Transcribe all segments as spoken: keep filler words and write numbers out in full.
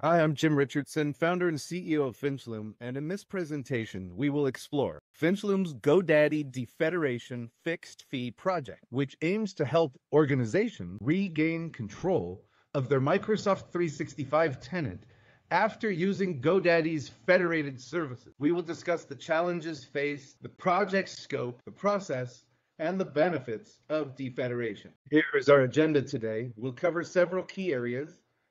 Hi, I'm Jim Richardson, founder and C E O of Finchloom, and in this presentation, we will explore Finchloom's GoDaddy Defederation Fixed Fee Project, which aims to help organizations regain control of their Microsoft three sixty-five tenant after using GoDaddy's federated services. We will discuss the challenges faced, the project scope, the process, and the benefits of defederation. Here is our agenda today. We'll cover several key areas: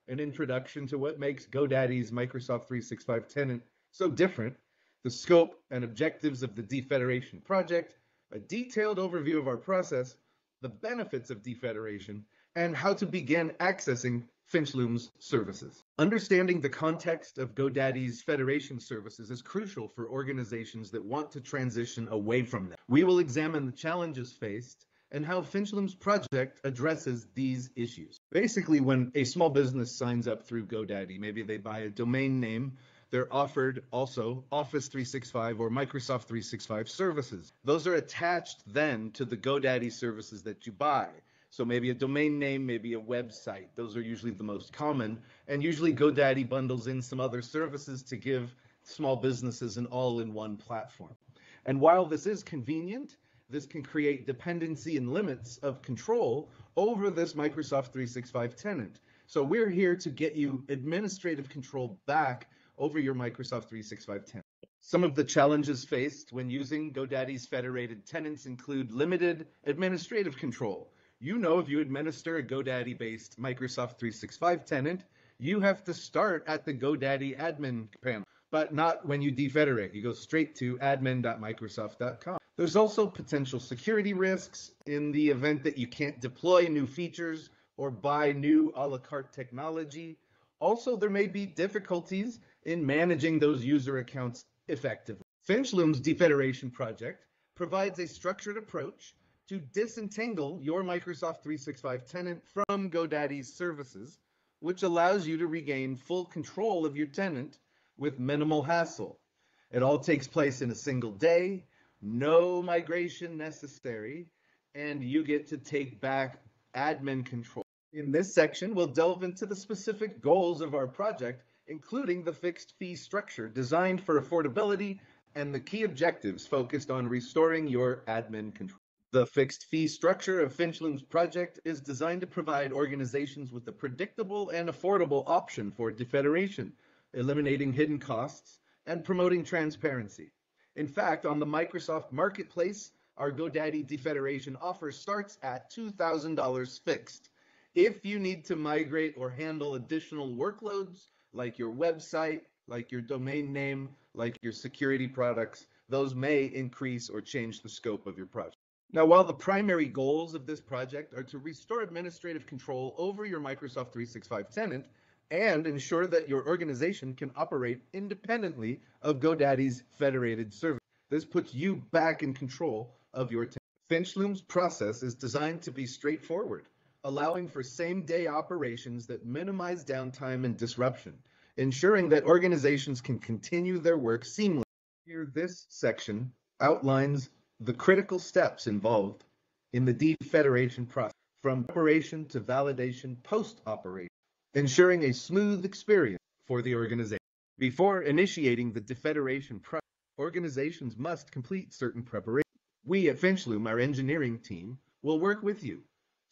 an introduction to what makes GoDaddy's Microsoft three sixty-five tenant so different, the scope and objectives of the defederation project, a detailed overview of our process, the benefits of defederation, and how to begin accessing Finchloom's services. Understanding the context of GoDaddy's federation services is crucial for organizations that want to transition away from them. We will examine the challenges faced and how Finchloom's project addresses these issues. Basically, when a small business signs up through GoDaddy, maybe they buy a domain name, they're offered also Office three sixty-five or Microsoft three sixty-five services. Those are attached then to the GoDaddy services that you buy. So maybe a domain name, maybe a website. Those are usually the most common. And usually GoDaddy bundles in some other services to give small businesses an all-in-one platform. And while this is convenient, this can create dependency and limits of control over this Microsoft three sixty-five tenant. So we're here to get you administrative control back over your Microsoft three sixty-five tenant. Some of the challenges faced when using GoDaddy's federated tenants include limited administrative control. You know, if you administer a GoDaddy-based Microsoft three sixty-five tenant, you have to start at the GoDaddy admin panel, but not when you defederate. You go straight to admin dot microsoft dot com. There's also potential security risks in the event that you can't deploy new features or buy new a la carte technology. Also, there may be difficulties in managing those user accounts effectively. Finchloom's defederation project provides a structured approach to disentangle your Microsoft three sixty-five tenant from GoDaddy's services, which allows you to regain full control of your tenant with minimal hassle. It all takes place in a single day. No migration necessary, and you get to take back admin control. In this section, we'll delve into the specific goals of our project, including the fixed fee structure designed for affordability and the key objectives focused on restoring your admin control. The fixed fee structure of Finchloom's project is designed to provide organizations with a predictable and affordable option for defederation, eliminating hidden costs and promoting transparency. In fact, on the Microsoft Marketplace, our GoDaddy defederation offer starts at two thousand dollars fixed. If you need to migrate or handle additional workloads, like your website, like your domain name, like your security products, those may increase or change the scope of your project. Now, while the primary goals of this project are to restore administrative control over your Microsoft three sixty-five tenant and ensure that your organization can operate independently of GoDaddy's federated service, this puts you back in control of your tenant. Finchloom's process is designed to be straightforward, allowing for same-day operations that minimize downtime and disruption, ensuring that organizations can continue their work seamlessly. Here, this section outlines the critical steps involved in the defederation process, from preparation to validation post-operation, ensuring a smooth experience for the organization. Before initiating the defederation process, organizations must complete certain preparations. We at Finchloom, our engineering team, will work with you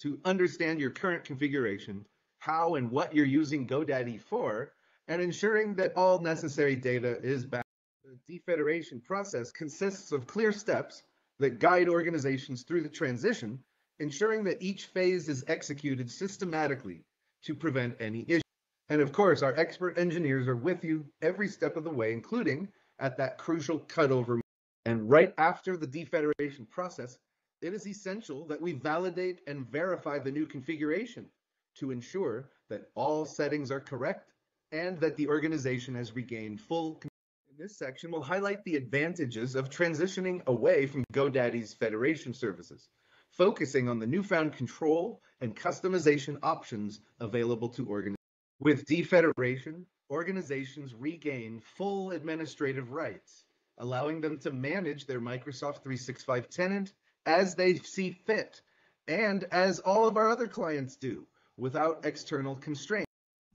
to understand your current configuration, how and what you're using GoDaddy for, and ensuring that all necessary data is backed. The defederation process consists of clear steps that guide organizations through the transition, ensuring that each phase is executed systematically to prevent any issues. And of course, our expert engineers are with you every step of the way, including at that crucial cutover. And right after the defederation process, it is essential that we validate and verify the new configuration to ensure that all settings are correct and that the organization has regained full control. In this section, we'll highlight the advantages of transitioning away from GoDaddy's federation services, focusing on the newfound control and customization options available to organizations. With defederation, organizations regain full administrative rights, allowing them to manage their Microsoft three sixty-five tenant as they see fit, and as all of our other clients do, without external constraints.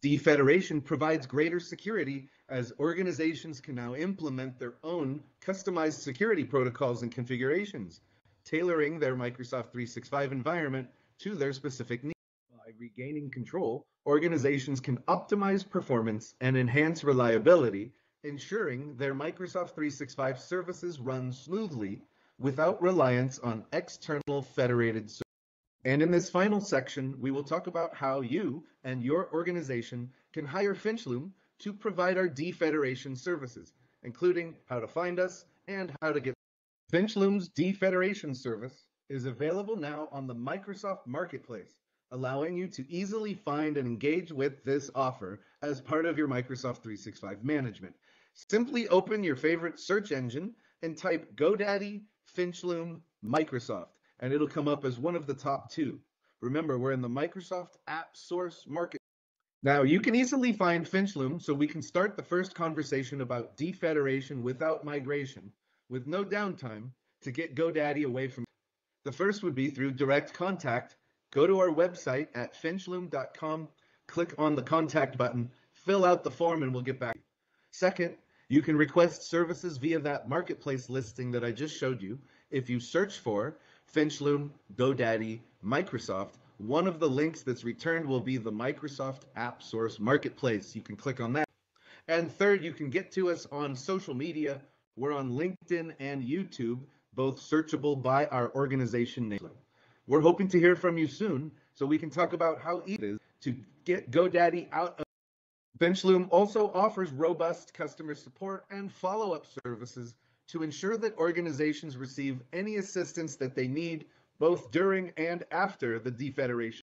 Defederation provides greater security as organizations can now implement their own customized security protocols and configurations, tailoring their Microsoft three sixty-five environment to their specific needs. By regaining control, organizations can optimize performance and enhance reliability, ensuring their Microsoft three sixty-five services run smoothly without reliance on external federated services. And in this final section, we will talk about how you and your organization can hire Finchloom to provide our defederation services, including how to find us and how to get. Finchloom's defederation service is available now on the Microsoft Marketplace, allowing you to easily find and engage with this offer as part of your Microsoft three sixty-five management. Simply open your favorite search engine and type GoDaddy, Finchloom, Microsoft, and it'll come up as one of the top two. Remember, we're in the Microsoft AppSource market. Now, you can easily find Finchloom, so we can start the first conversation about defederation without migration, with no downtime, to get GoDaddy away from. The first would be through direct contact. Go to our website at finchloom dot com, click on the contact button, fill out the form, and we'll get back. Second, you can request services via that marketplace listing that I just showed you. If you search for Finchloom, GoDaddy, Microsoft, one of the links that's returned will be the Microsoft AppSource Marketplace. You can click on that. And third, you can get to us on social media. We're on LinkedIn and YouTube, both searchable by our organization name. We're hoping to hear from you soon so we can talk about how easy it is to get GoDaddy out of. Finchloom also offers robust customer support and follow-up services to ensure that organizations receive any assistance that they need, both during and after the defederation.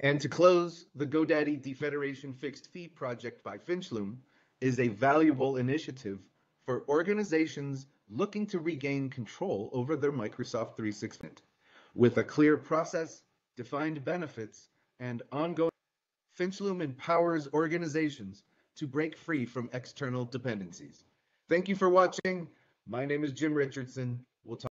And to close, the GoDaddy Defederation Fixed Fee Project by Finchloom is a valuable initiative for organizations looking to regain control over their Microsoft three sixty-five. With a clear process, defined benefits, and ongoing, Finchloom empowers organizations to break free from external dependencies. Thank you for watching. My name is Jim Richardson. We'll talk.